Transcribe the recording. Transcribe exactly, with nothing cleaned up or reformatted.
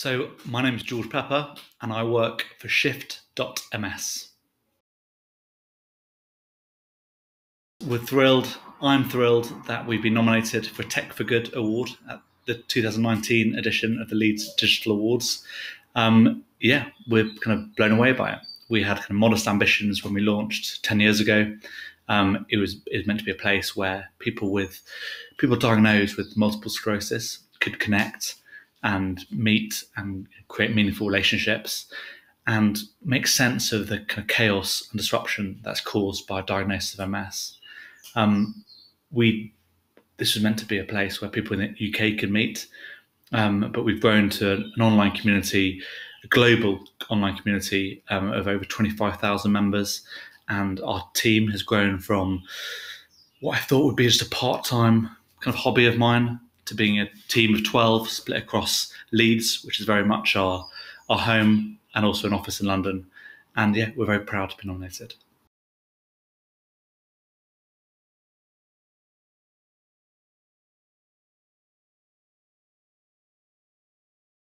So my name is George Pepper and I work for Shift dot M S. We're thrilled, I'm thrilled that we've been nominated for Tech for Good Award at the two thousand nineteen edition of the Leeds Digital Awards. Um, yeah, we're kind of blown away by it. We had kind of modest ambitions when we launched ten years ago. Um, it was it was meant to be a place where people with people diagnosed with multiple sclerosis could connect and meet and create meaningful relationships and make sense of the kind of chaos and disruption that's caused by a diagnosis of M S. Um, we this was meant to be a place where people in the U K could meet, um, but we've grown to an online community, a global online community um, of over twenty-five thousand members, and our team has grown from what I thought would be just a part-time kind of hobby of mine to being a team of twelve split across Leeds, which is very much our, our home, and also an office in London. And yeah, we're very proud to be nominated.